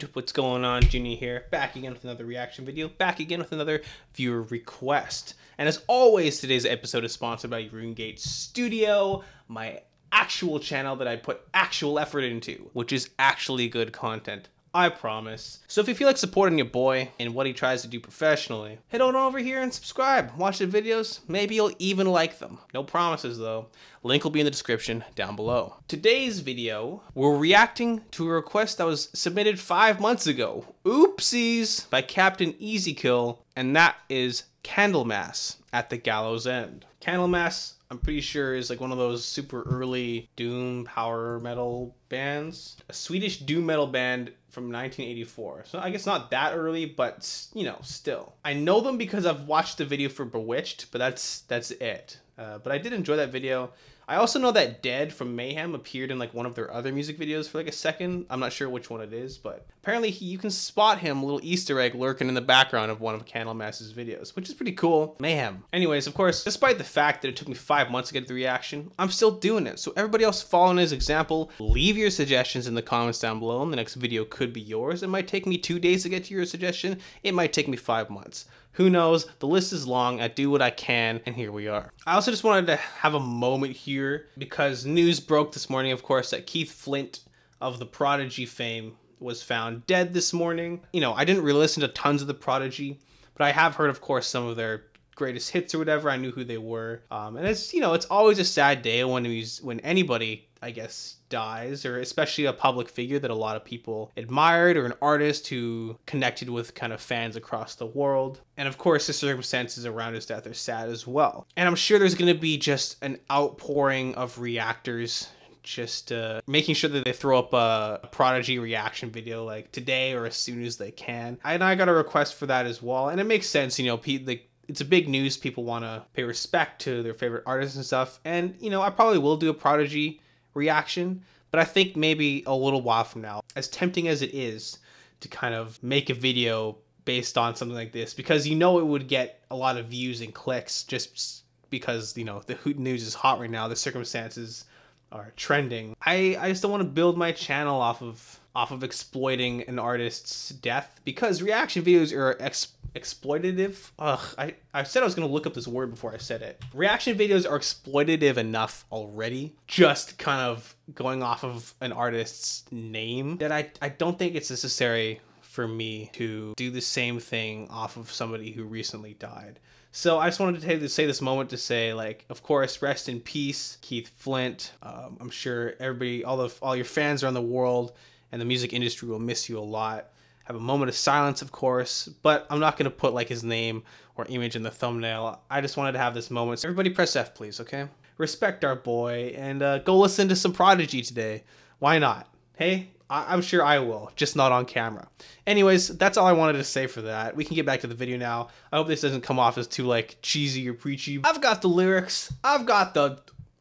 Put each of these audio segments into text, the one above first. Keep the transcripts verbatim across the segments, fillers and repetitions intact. YouTube, what's going on? Junior here, back again with another reaction video, back again with another viewer request. And as always, today's episode is sponsored by RuneGate Studio, my actual channel that I put actual effort into, which is actually good content. I promise. So if you feel like supporting your boy and what he tries to do professionally, head on over here and subscribe. Watch the videos. Maybe you'll even like them. No promises though. Link will be in the description down below. Today's video, we're reacting to a request that was submitted five months ago. Oopsies! By Captain Easy Kill, and that is Candlemass, At The Gallows End. Candlemass, I'm pretty sure, is like one of those super early doom power metal bands. A Swedish doom metal band from nineteen eighty-four. So I guess not that early, but you know, still. I know them because I've watched the video for Bewitched, but that's that's it. Uh, but I did enjoy that video. I also know that Dead from Mayhem appeared in like one of their other music videos for like a second. I'm not sure which one it is, but apparently he, you can spot him, a little Easter egg lurking in the background of one of Candlemass's videos, which is pretty cool. Mayhem. Anyways, of course, despite the fact that it took me five months to get the reaction, I'm still doing it. So everybody else following his example, leave your suggestions in the comments down below, and the next video could be yours. It might take me two days to get to your suggestion. It might take me five months. Who knows? The list is long. I do what I can, and here we are. I also just wanted to have a moment here because news broke this morning, of course, that Keith Flint of the Prodigy fame was found dead this morning. You know, I didn't really listen to tons of the Prodigy, but I have heard, of course, some of their greatest hits or whatever. I knew who they were. Um, and it's, you know, it's always a sad day when when anybody, I guess, dies, or especially a public figure that a lot of people admired, or an artist who connected with kind of fans across the world. And of course, the circumstances around his death are sad as well. And I'm sure there's going to be just an outpouring of reactors just uh, making sure that they throw up a, a Prodigy reaction video like today or as soon as they can. And I got a request for that as well. And it makes sense, you know, Pete, like, it's a big news. People want to pay respect to their favorite artists and stuff. And, you know, I probably will do a Prodigy reaction, but I think maybe a little while from now, as tempting as it is to kind of make a video based on something like this, because you know it would get a lot of views and clicks just because, you know, the news is hot right now, the circumstances are trending. I, I just don't want to build my channel off of off of exploiting an artist's death, because reaction videos are ex exploitative. Ugh, I, I said I was going to look up this word before I said it. Reaction videos are exploitative enough already, just kind of going off of an artist's name, that I, I don't think it's necessary for me to do the same thing off of somebody who recently died. So I just wanted to take this, say this moment to say, like, of course, rest in peace, Keith Flint. Um, I'm sure everybody, all the, all your fans around the world and the music industry will miss you a lot. Have a moment of silence, of course, but I'm not gonna put like his name or image in the thumbnail. I just wanted to have this moment. So everybody press F, please, okay? Respect our boy, and uh, go listen to some Prodigy today. Why not? Hey, I I'm sure I will, just not on camera. Anyways, that's all I wanted to say for that. We can get back to the video now. I hope this doesn't come off as too like cheesy or preachy. I've got the lyrics, I've got the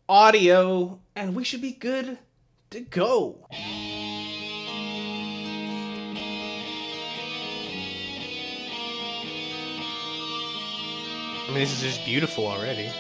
audio, and we should be good to go. I mean, this is just beautiful already.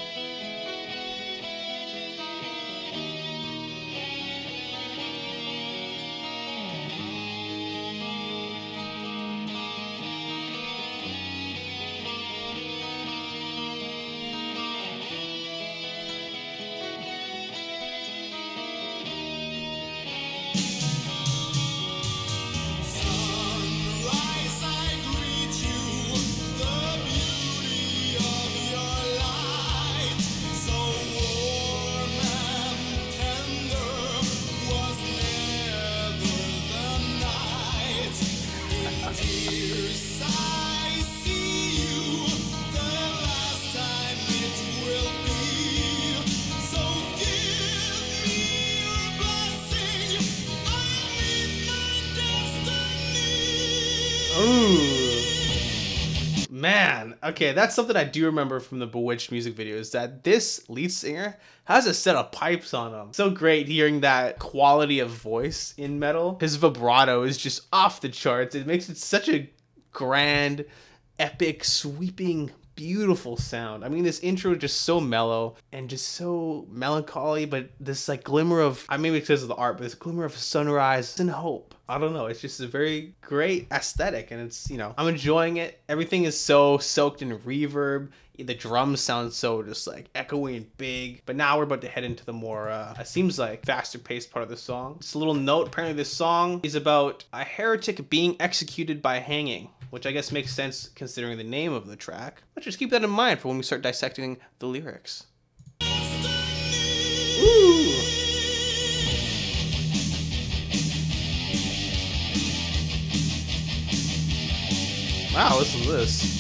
Man, okay, that's something I do remember from the Bewitched music video, is that this lead singer has a set of pipes on him. So great hearing that quality of voice in metal. His vibrato is just off the charts. It makes it such a grand, epic, sweeping, beautiful sound. I mean, this intro is just so mellow and just so melancholy, but this like glimmer of, I mean, because of the art, but this glimmer of sunrise and hope. I don't know. It's just a very great aesthetic, and it's, you know, I'm enjoying it. Everything is so soaked in reverb. The drums sound so just like echoey and big. But now we're about to head into the more, uh, it seems like faster paced part of the song. Just a little note. Apparently this song is about a heretic being executed by hanging, which I guess makes sense considering the name of the track. But just keep that in mind for when we start dissecting the lyrics. Ooh. Wow, listen to this.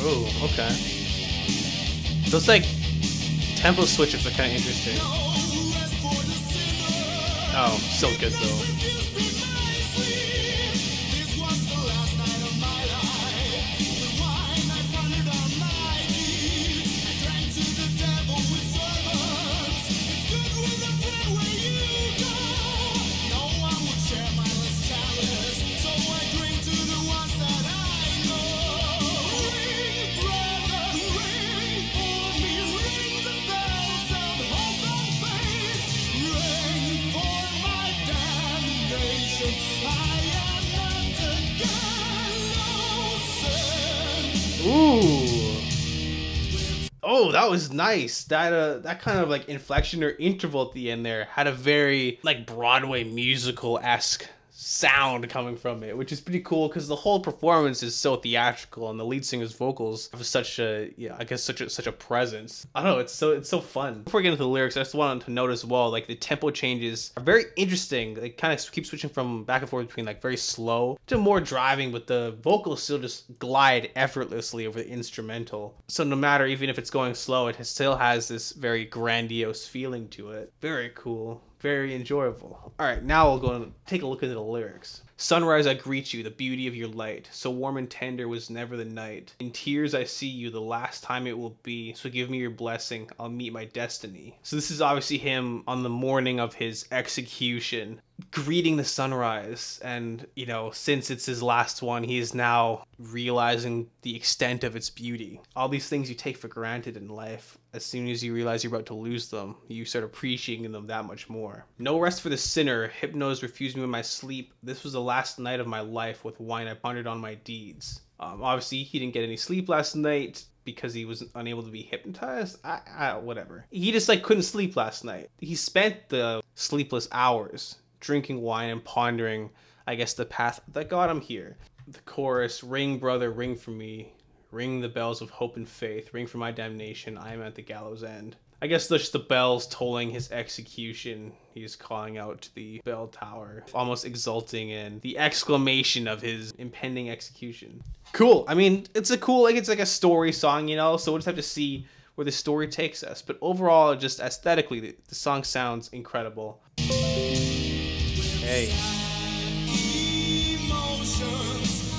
Oh, okay. Those like tempo switches are kind of interesting. Oh, so good though. Oh, that was nice. That uh, that kind of like inflection or interval at the end there had a very like Broadway musical-esque sound coming from it, which is pretty cool because the whole performance is so theatrical and the lead singer's vocals have such a, yeah, I guess such a such a presence. I don't know, it's so it's so fun. Before we get into the lyrics, I just wanted to note as well, like the tempo changes are very interesting. They kind of keep switching from back and forth between like very slow to more driving, but the vocals still just glide effortlessly over the instrumental. So no matter, even if it's going slow, it has, still has this very grandiose feeling to it. Very cool. Very enjoyable. All right, now we'll go and take a look at the lyrics. Sunrise, I greet you, the beauty of your light. So warm and tender was never the night. In tears, I see you, the last time it will be. So give me your blessing, I'll meet my destiny. So this is obviously him on the morning of his execution, greeting the sunrise. And, you know, since it's his last one, he is now realizing the extent of its beauty. All these things you take for granted in life, as soon as you realize you're about to lose them, you start appreciating them that much more. No rest for the sinner. Hypnos refused me in my sleep. This was the last night of my life. With wine, I pondered on my deeds. Um, obviously, he didn't get any sleep last night because he was unable to be hypnotized. I, I, whatever. He just like couldn't sleep last night. He spent the sleepless hours drinking wine and pondering, I guess, the path that got him here. The chorus, ring, brother, ring for me. Ring the bells of hope and faith. Ring for my damnation. I am at the gallows end. I guess that's just the bells tolling his execution. He's calling out to the bell tower, almost exulting in the exclamation of his impending execution. Cool. I mean, it's a cool, like, it's like a story song, you know? So we'll just have to see where the story takes us. But overall, just aesthetically, the, the song sounds incredible. Hey.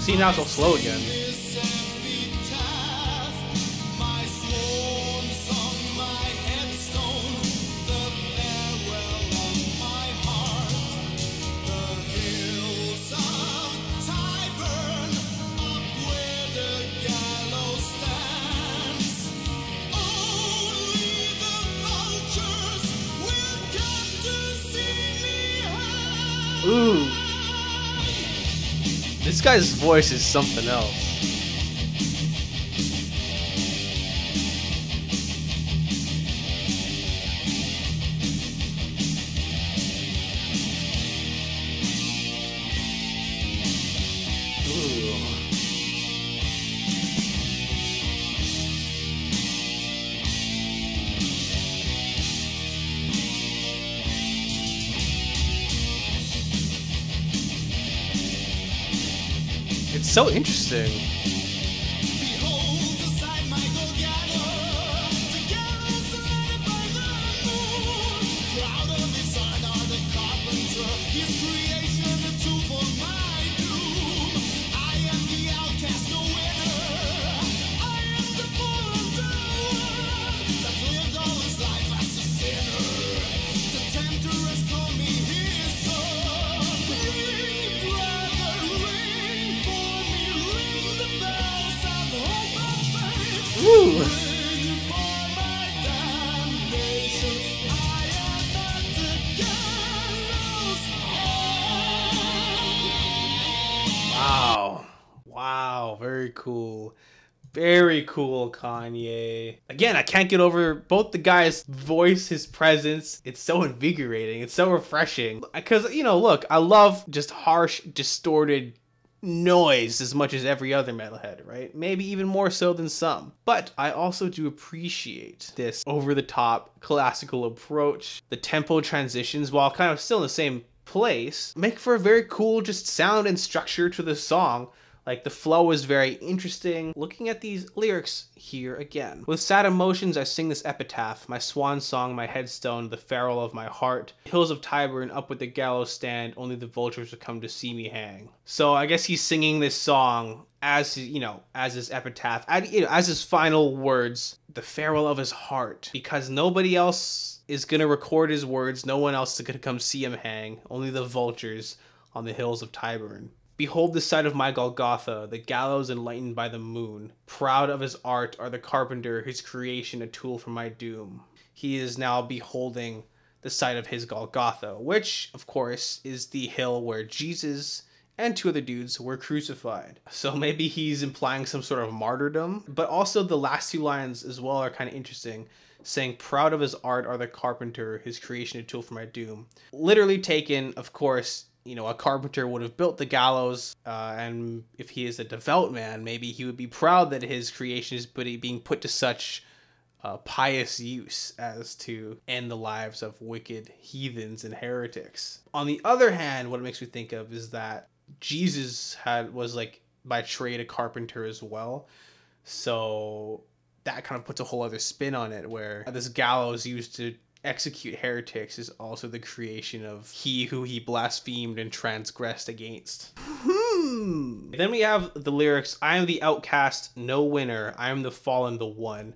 See, now it's all slow again. Ooh. This guy's voice is something else. It's so interesting. Woo! Wow. Wow, very cool. Very cool, Kanye. Again, I can't get over both the guy's voice, his presence. It's so invigorating. It's so refreshing. Because, you know, look, I love just harsh, distorted noise as much as every other metalhead, right? Maybe even more so than some. But I also do appreciate this over-the-top classical approach. The tempo transitions, while kind of still in the same place, make for a very cool just sound and structure to the song. Like, the flow is very interesting. Looking at these lyrics here again. With sad emotions, I sing this epitaph, my swan song, my headstone, the ferrule of my heart. Hills of Tyburn, up with the gallows stand, only the vultures have come to see me hang. So I guess he's singing this song as, you know, as his epitaph, as, you know, as his final words, the ferrule of his heart, because nobody else is going to record his words. No one else is going to come see him hang. Only the vultures on the hills of Tyburn. Behold the sight of my Golgotha, the gallows enlightened by the moon. Proud of his art are the carpenter, his creation a tool for my doom. He is now beholding the sight of his Golgotha, which, of course, is the hill where Jesus and two other dudes were crucified. So maybe he's implying some sort of martyrdom, but also the last two lines as well are kind of interesting, saying, proud of his art are the carpenter, his creation a tool for my doom. Literally taken, of course, you know, a carpenter would have built the gallows, uh, and if he is a devout man, maybe he would be proud that his creation is being put to such uh, pious use as to end the lives of wicked heathens and heretics. On the other hand, what it makes me think of is that Jesus had was like by trade a carpenter as well, so that kind of puts a whole other spin on it, where this gallows used to execute heretics is also the creation of he who he blasphemed and transgressed against. Hmm. Then we have the lyrics, I am the outcast, no winner. I am the fallen, the one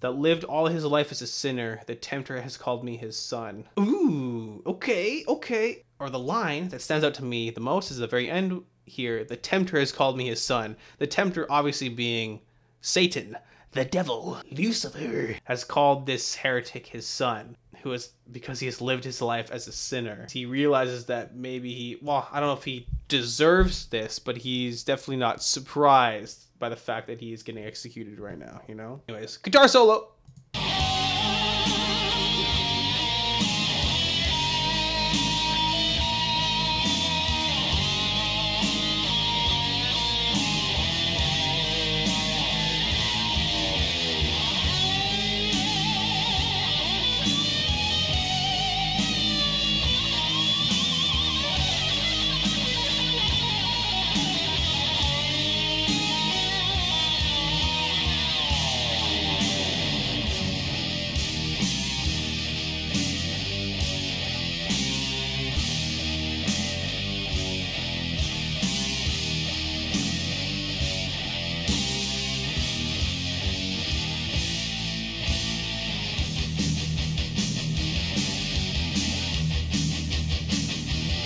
that lived all his life as a sinner. The tempter has called me his son. Ooh, okay, okay. Or the line that stands out to me the most is the very end here. The tempter has called me his son. The tempter obviously being Satan. The devil, Lucifer, has called this heretic his son, who is, because he has lived his life as a sinner. He realizes that maybe he, well, I don't know if he deserves this, but he's definitely not surprised by the fact that he is getting executed right now, you know? Anyways, guitar solo!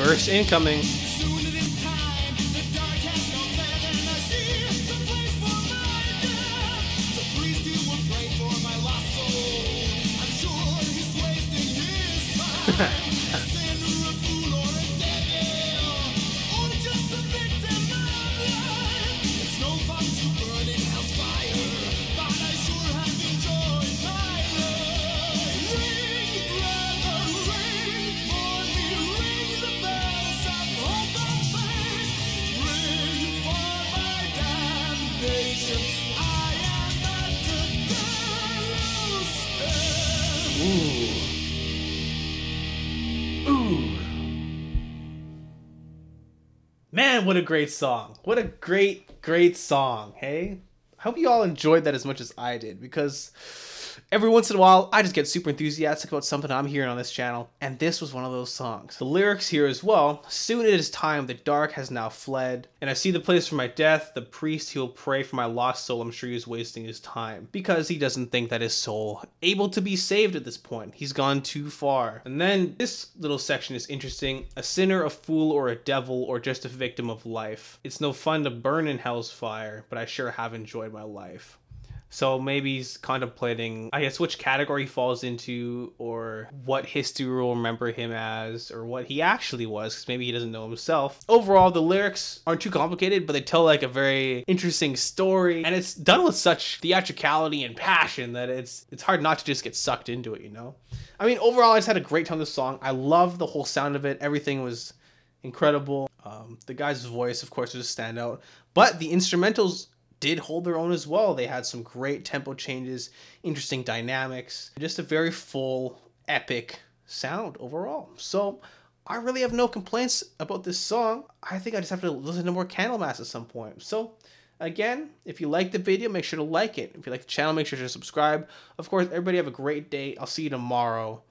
Verse incoming. Man, what a great song. What a great, great song, hey? I hope you all enjoyed that as much as I did, because every once in a while, I just get super enthusiastic about something I'm hearing on this channel, and this was one of those songs. The lyrics here as well, soon it is time, the dark has now fled, and I see the place for my death, the priest, he'll pray for my lost soul, I'm sure he's wasting his time, because he doesn't think that his soul able to be saved at this point, he's gone too far. And then this little section is interesting, a sinner, a fool, or a devil, or just a victim of life. It's no fun to burn in hell's fire, but I sure have enjoyed my life. So maybe he's contemplating, I guess, which category he falls into, or what history will remember him as, or what he actually was, because maybe he doesn't know himself. Overall, the lyrics aren't too complicated, but they tell like a very interesting story, and it's done with such theatricality and passion that it's it's hard not to just get sucked into it, you know? I mean, overall, I just had a great time with this song. I love the whole sound of it. Everything was incredible. Um, the guy's voice, of course, was a standout, but the instrumentals did hold their own as well. They had some great tempo changes, interesting dynamics, just a very full, epic sound overall. So I really have no complaints about this song. I think I just have to listen to more Candlemass at some point. So again, if you like the video, make sure to like it. If you like the channel, make sure to subscribe. Of course, everybody have a great day. I'll see you tomorrow,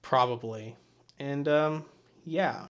probably. And um, yeah,